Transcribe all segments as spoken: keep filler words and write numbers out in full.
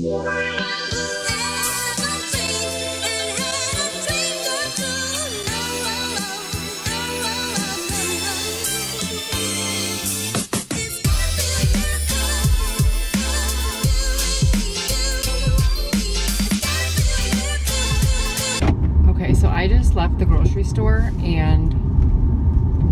Okay, so I just left the grocery store and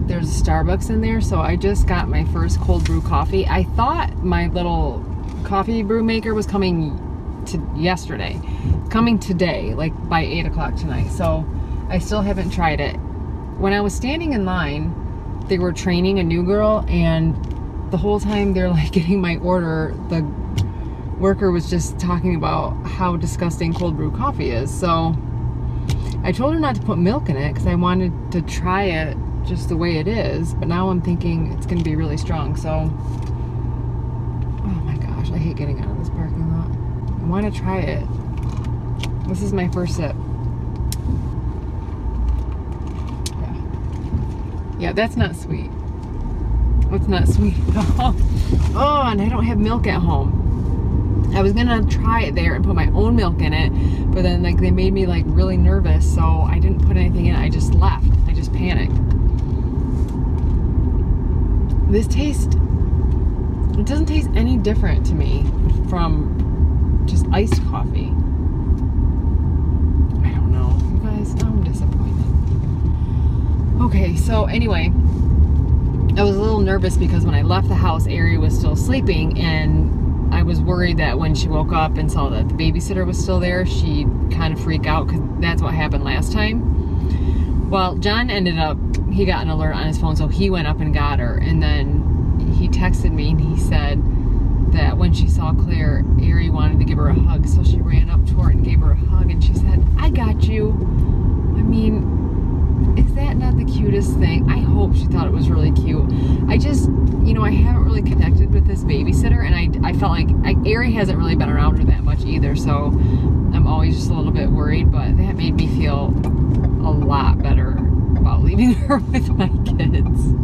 there's a Starbucks in there, so I just got my first cold brew coffee. I thought my little coffee brew maker was coming to yesterday, coming today, like by eight o'clock tonight. So I still haven't tried it. When I was standing in line, they were training a new girl, and the whole time they're like getting my order, the worker was just talking about how disgusting cold brew coffee is. So I told her not to put milk in it because I wanted to try it just the way it is, but now I'm thinking it's gonna be really strong. So, oh my gosh, I hate getting out of this parking lot. I wanna try it. This is my first sip. Yeah, yeah, that's not sweet. That's not sweet at all. Oh, and I don't have milk at home. I was gonna try it there and put my own milk in it, but then like they made me like really nervous, so I didn't put anything in it. I just left. I just panicked. This taste, it doesn't taste any different to me from just iced coffee. I don't know. You guys, I'm disappointed. Okay, so anyway, I was a little nervous because when I left the house, Ari was still sleeping, and I was worried that when she woke up and saw that the babysitter was still there, she'd kind of freak out, because that's what happened last time. Well, John ended up, he got an alert on his phone, so he went up and got her, and then he texted me and he said that when she saw Claire, Ari wanted to give her a hug, so she ran up to her and gave her a hug, and she said, "I got you." I mean, is that not the cutest thing? I hope she thought it was really cute. I just, you know, I haven't really connected with this babysitter, and I, I felt like I, Ari hasn't really been around her that much either, so I'm always just a little bit worried, but that made me feel a lot better about leaving her with my kids.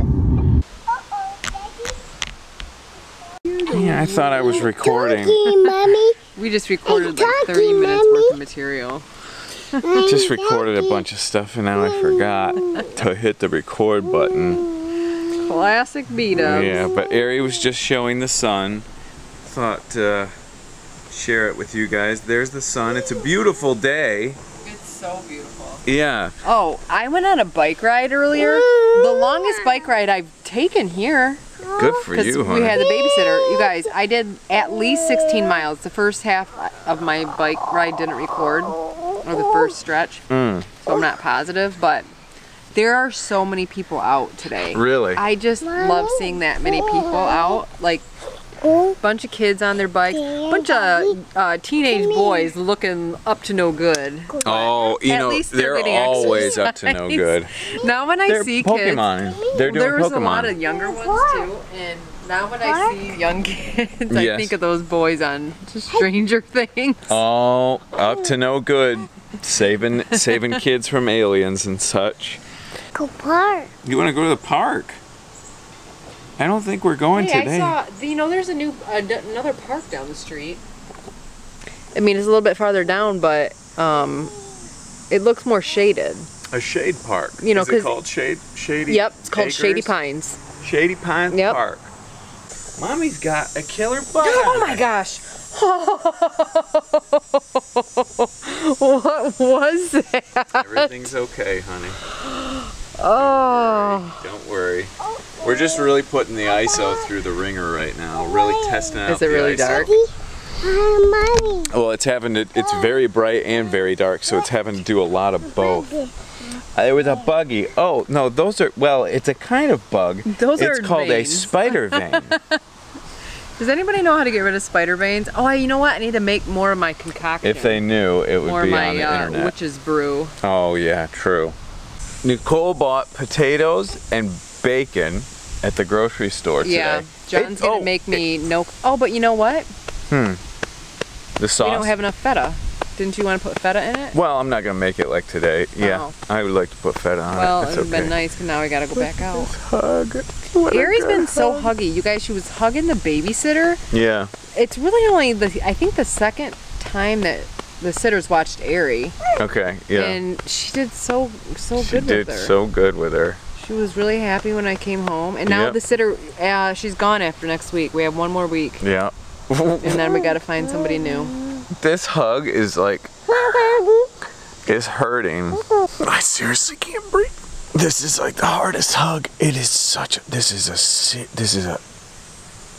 Yeah, I thought I was recording. Talkie, we just recorded talkie, like thirty minutes mommy. worth of material. I just recorded a bunch of stuff and now I forgot to hit the record button. Classic Bdubs. Yeah, but Ari was just showing the sun. Thought to uh, share it with you guys. There's the sun. It's a beautiful day. It's so beautiful. Yeah. Oh, I went on a bike ride earlier. The longest bike ride I've taken here. Good for you, huh? We had the babysitter. You guys, I did at least sixteen miles. The first half of my bike ride didn't record, or the first stretch, mm. so I'm not positive, but there are so many people out today. Really? I just love seeing that many people out. Like, bunch of kids on their bikes, bunch of uh, teenage boys looking up to no good. Oh, you know, they're, they're always exercise. up to no good. Now when I they're see Pokemon. kids, they're doing there was Pokemon. a lot of younger ones too, and now when I see young kids, I yes. think of those boys on Stranger Things. Oh, up to no good, saving saving kids from aliens and such. Go park. You want to go to the park? I don't think we're going hey, today. I saw, you know, there's a new uh, another park down the street. I mean, it's a little bit farther down, but um, it looks more shaded. A shade park. You know, Is it called Shade Shady. Yep, it's called Acres? Shady Pines. Shady Pines yep. Park. Mommy's got a killer bug. Oh my gosh! What was that? Everything's okay, honey. Oh. Don't worry. Don't worry. We're just really putting the I S O through the ringer right now. Really testing out the I S O. Is it really dark? Well, it's having to, it's very bright and very dark, so it's having to do a lot of both. It was a buggy. Oh, no, those are, well, it's a kind of bug. Those are veins. It's called a spider vein. Does anybody know how to get rid of spider veins? Oh, you know what? I need to make more of my concoction. If they knew, it would more be on the uh, internet. Witch's brew. Oh, yeah, true. Nicole bought potatoes and bacon at the grocery store today. Yeah, John's it, gonna oh, make me it, no. Oh, but you know what? Hmm. The sauce. We don't have enough feta. Didn't you want to put feta in it? Well, I'm not gonna make it like today. Yeah, oh. I would like to put feta on well, it. Well, it would have okay. been nice, but now we gotta go back out. Hug. Ari's been so huggy. You guys, she was hugging the babysitter. Yeah. It's really only, the I think, the second time that the sitters watched Ari. Okay, yeah. And she did so, so she good with her. She did so good with her. She was really happy when I came home. And now yep. the sitter, uh, she's gone after next week. We have one more week. Yeah. And then we got to find somebody new. This hug is like, it's hurting. I seriously can't breathe. This is like the hardest hug. It is such a, this is a, this is a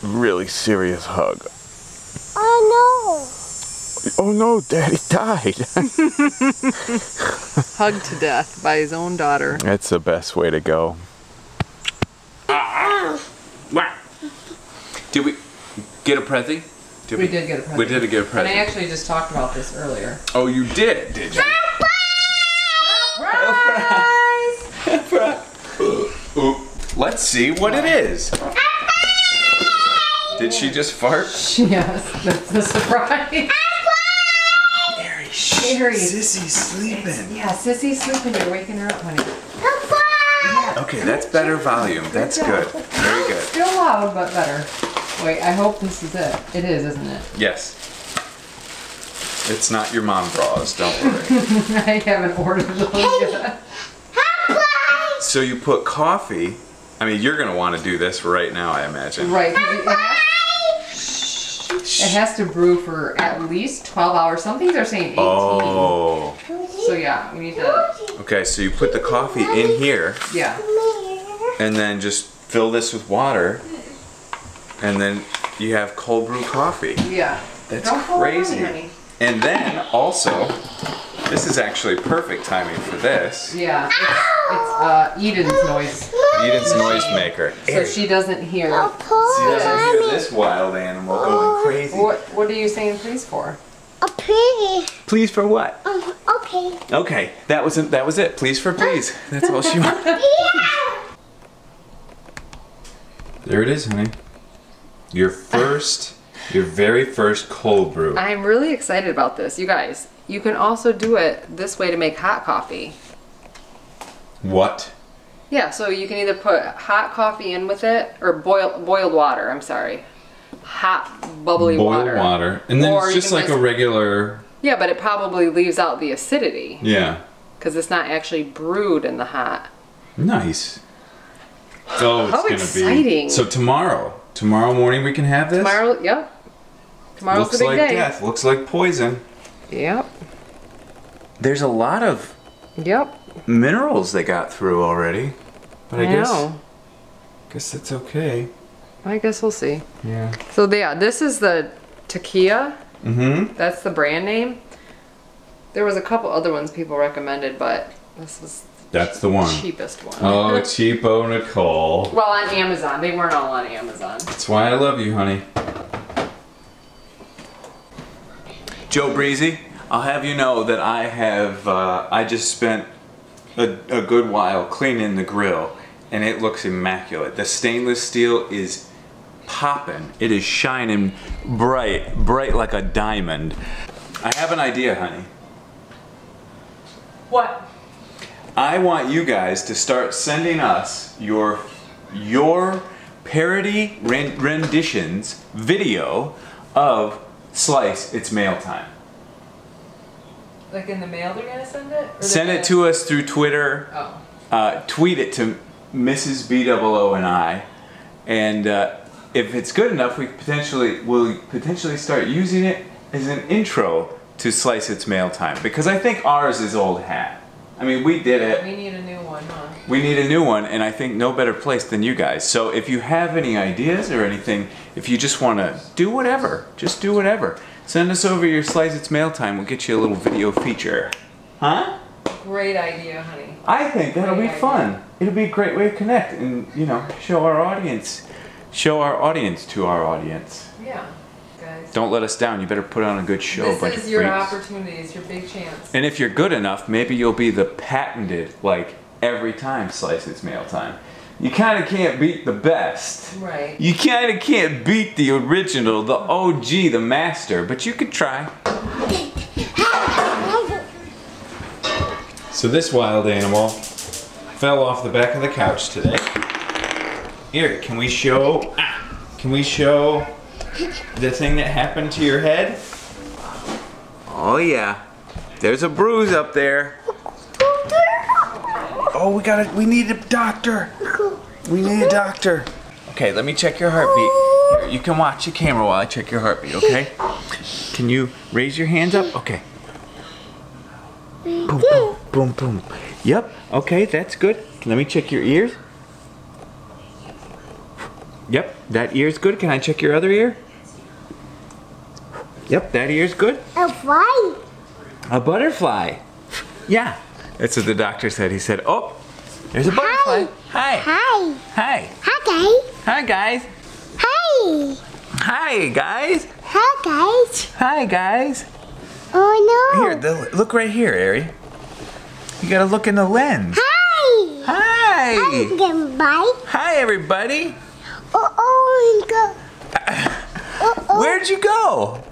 really serious hug. Oh no. Oh no, Daddy died. Hugged to death by his own daughter. That's the best way to go. Uh, did we get a Prezi? Did we, we did get a Prezi. We did get a Prezi. And I actually just talked about this earlier. Oh, you did, did you? Surprise! Let's see what it is. Did she just fart? Yes, that's the surprise. Mary, shh, Mary. Sissy's sleeping. Yeah, Sissy's sleeping. You're waking her up, honey. Yeah. Okay, that's better volume. That's good. Very good. Still loud, but better. Wait, I hope this is it. It is, isn't it? Yes. It's not your mom bras, don't worry. I haven't ordered those yet. So you put coffee, I mean, you're going to want to do this right now, I imagine. Right. It has, it has to brew for at least twelve hours. Some things are saying eighteen. Oh. So yeah, we need to... Okay, so you put the coffee in here. Yeah. And then just fill this with water. And then you have cold brew coffee. Yeah. That's Don't crazy. Cold honey. And then also, this is actually perfect timing for this. Yeah. It's uh, Eden's noise. Eden's noisemaker. So she doesn't hear. She doesn't hear this wild animal going crazy. What, what are you saying please for? A please. Please for what? Um, okay. Okay. That was, that was it. Please for please. That's all she wanted. Yeah. There it is, honey. Your first, your very first cold brew. I'm really excited about this. You guys, you can also do it this way to make hot coffee. What? Yeah, so you can either put hot coffee in with it, or boil, boiled water, I'm sorry. Hot, bubbly boiled water. Boiled water. And then or it's just like just, a regular... Yeah, but it probably leaves out the acidity. Yeah. Because it's not actually brewed in the hot. Nice. Oh, it's How gonna exciting. Be. So tomorrow, tomorrow morning we can have this? Tomorrow, yep. Tomorrow's Looks the big like day. Death. Looks like poison. Yep. There's a lot of... Yep. Minerals they got through already, but I, I guess know. guess that's okay. I guess we'll see. Yeah. So yeah, this is the Takia. Mm-hmm. That's the brand name. There was a couple other ones people recommended, but this is that's the one cheapest one. Oh, cheapo Nicole. Well, on Amazon, they weren't all on Amazon. That's why I love you, honey. Joe Breezy, I'll have you know that I have uh, I just spent. A, a good while cleaning the grill, and it looks immaculate. The stainless steel is popping. It is shining bright, bright like a diamond. I have an idea, honey. What? I want you guys to start sending us your your parody renditions video of Slice It's Mail Time. Like in the mail they're gonna send it? Send it to us through Twitter. Oh. Uh, tweet it to Missus B O O and I. And uh, if it's good enough, we potentially will potentially start using it as an intro to Slice It's Mail Time. Because I think ours is old hat. I mean, we did it. We need a new one, huh? We need a new one, and I think no better place than you guys. So if you have any ideas or anything, if you just want to do whatever, just do whatever. Send us over your Slice It's Mail Time. We'll get you a little video feature. Huh? Great idea, honey. I think that'll great be idea. fun. It'll be a great way to connect and, you know, show our audience. Show our audience to our audience. Yeah, guys. Don't let us down. You better put on a good show. This bunch is of your freaks. opportunity. It's your big chance. And if you're good enough, maybe you'll be the patented, like, every time Slice It's Mail Time. You kind of can't beat the best. Right. You kind of can't beat the original, the O G, the master, but you could try. So this wild animal fell off the back of the couch today. Here, can we show, can we show the thing that happened to your head? Oh yeah, there's a bruise up there. Oh, we got it. We need a doctor. We need a doctor. Okay, let me check your heartbeat. Here, you can watch the camera while I check your heartbeat, okay? Can you raise your hands up? Okay. Boom, boom, boom, boom. Yep, okay, that's good. Let me check your ears. Yep, that ear's good. Can I check your other ear? Yep, that ear's good. A fly. A butterfly. Yeah. That's what the doctor said. He said, oh, there's a butterfly. Hi. Hi. Hi. Hi, guys. Hi, guys. Hi. Hi, guys. Hi, guys. Hi, guys. Oh, no. Here, the, look right here, Ari. You gotta look in the lens. Hi. Hi. Hi, everybody. Hi, everybody. Uh-oh, go. Uh-oh. Where'd you go?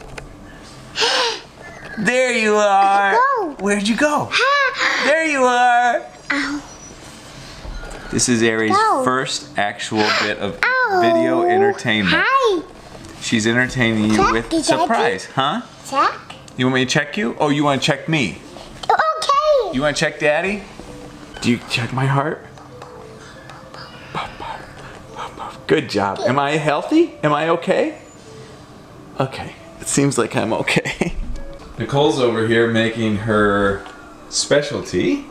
There you are. Where'd you go? Ha. There you are. Ow. This is Ari's go. first actual bit of Ow. video entertainment. Hi. She's entertaining you check, with surprise, huh? Check. You want me to check you? Oh, you want to check me? Okay. You want to check Daddy? Do you check my heart? Good job. Am I healthy? Am I okay? Okay. It seems like I'm okay. Nicole's over here making her specialty.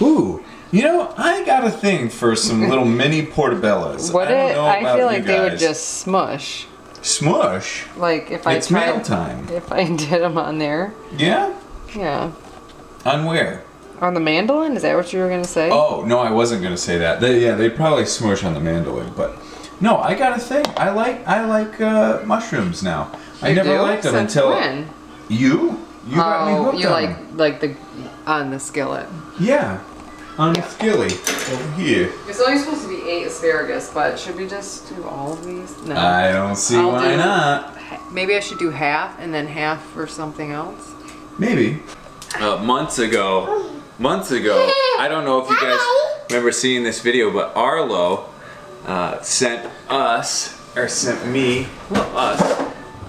Ooh, you know, I got a thing for some little mini portobellos. What I don't know it, about I feel like they would just smush. Smush? Like if I It's tried, mail time. If I did them on there. Yeah? Yeah. On where? On the mandolin? Is that what you were going to say? Oh, no, I wasn't going to say that. They, yeah, they probably smush on the mandolin, but no, I got a thing. I like I like uh, mushrooms now. You I never do? liked them Since until when? You? You got oh, me hooked you on like them. like the on the skillet. Yeah, on yeah. the skillet over here. It's only supposed to be eight asparagus, but should we just do all of these? No. I don't see I'll why do, not. Maybe I should do half and then half for something else. Maybe. Uh, months ago, months ago, I don't know if you guys remember seeing this video, but Arlo uh, sent us or sent me well, us.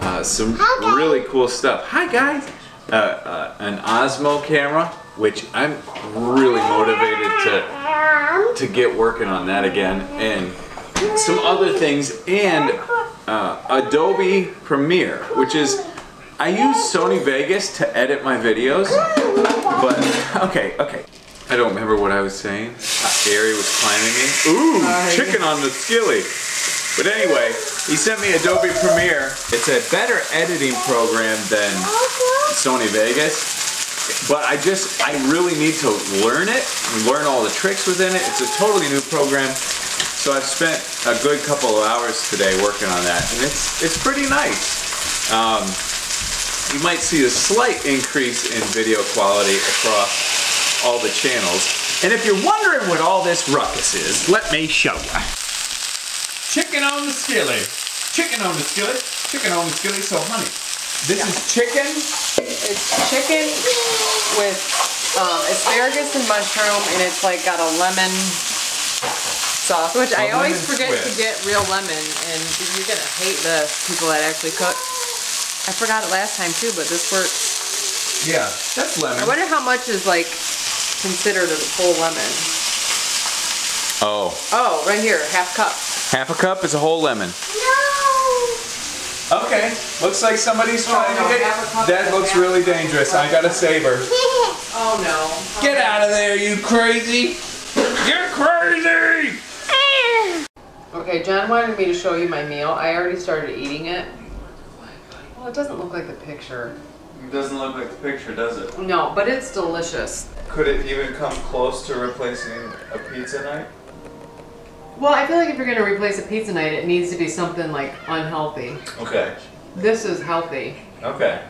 Uh, some Hi, really cool stuff. Hi guys! Uh, uh, an Osmo camera, which I'm really motivated to to get working on that again, and some other things, and uh, Adobe Premiere, which is I use Sony Vegas to edit my videos, but okay, okay. I don't remember what I was saying. Uh, Ari was climbing me. Ooh, Hi. chicken on the skilly. But anyway, he sent me Adobe Premiere. It's a better editing program than Sony Vegas, but I just, I really need to learn it and learn all the tricks within it. It's a totally new program, so I've spent a good couple of hours today working on that, and it's, it's pretty nice. Um, you might see a slight increase in video quality across all the channels, and if you're wondering what all this ruckus is, let me show you. Chicken on the skillet, chicken on the skillet, chicken on the skillet. So honey, this yeah. is chicken. It's chicken with um, asparagus and mushroom, and it's like got a lemon sauce, which a I always forget twist. to get real lemon, and you're gonna hate the people that actually cook. I forgot it last time too, but this works. Yeah, that's lemon. I wonder how much is like considered a full lemon. Oh. Oh, right here, half cup. Half a cup is a whole lemon. No! Okay, looks like somebody's trying oh, no, to get it. That looks really dangerous. I gotta save her. Oh no. Okay. Get out of there, you crazy! You're crazy! Okay, John wanted me to show you my meal. I already started eating it. Well, it doesn't look like the picture. It doesn't look like the picture, does it? No, but it's delicious. Could it even come close to replacing a pizza night? Well, I feel like if you're going to replace a pizza night, it needs to be something like unhealthy. Okay. This is healthy. Okay.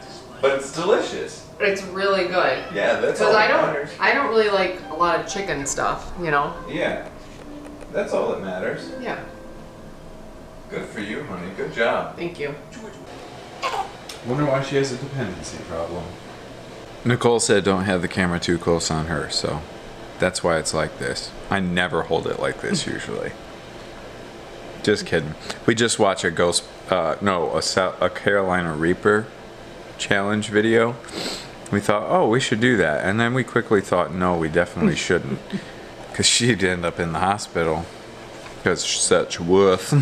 But it's delicious. It's really good. Yeah, that's all that I don't, matters. I don't really like a lot of chicken stuff, you know? Yeah. That's all that matters. Yeah. Good for you, honey. Good job. Thank you. Wonder why she has a dependency problem. Nicole said don't have the camera too close on her, so that's why it's like this. I never hold it like this usually. Just kidding. We just watched a ghost, uh, no, a, South, a Carolina Reaper challenge video. We thought, oh, we should do that. And then we quickly thought, no, we definitely shouldn't. Because she'd end up in the hospital. Because she's such a wuss.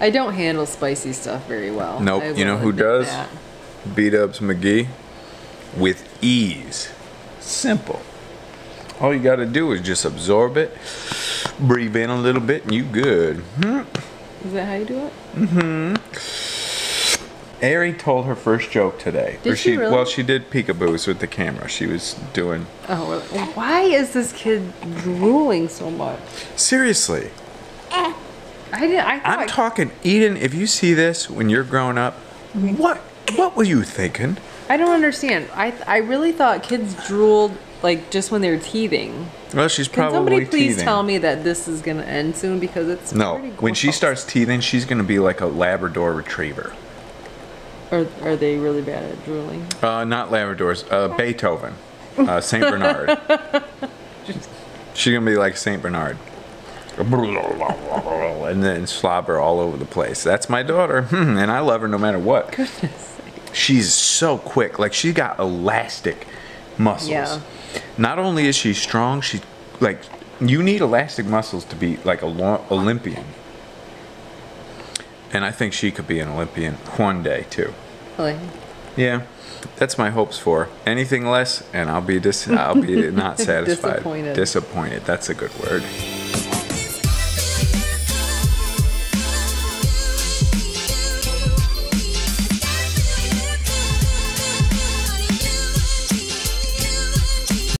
I don't handle spicy stuff very well. Nope. I you know who does? Bdubs McGee. With ease. Simple. All you got to do is just absorb it, breathe in a little bit, and you good. Is that how you do it? Mm-hmm. Ari told her first joke today. Did she, she really? Well, she did peekaboos with the camera. She was doing... Oh, really? Why is this kid drooling so much? Seriously. I didn't, I I'm I... talking, Eden, if you see this when you're growing up, what, what were you thinking? I don't understand. I, I really thought kids drooled... Like just when they're teething. Well, she's probably teething. Can somebody please teething. tell me that this is gonna end soon, because it's no. Pretty gross. When she starts teething, she's gonna be like a Labrador Retriever. Are are they really bad at drooling? Uh, not Labradors. Uh, Beethoven, uh, Saint Bernard. She's gonna be like Saint Bernard, and then slobber all over the place. That's my daughter, and I love her no matter what. Goodness sake. She's so quick. Like she got elastic muscles. Yeah. Not only is she strong, she like you need elastic muscles to be like a long Olympian, and I think she could be an Olympian one day too. Really? Yeah, that's my hopes for her. Anything less, and I'll be dis I'll be not satisfied. Disappointed. Disappointed. That's a good word.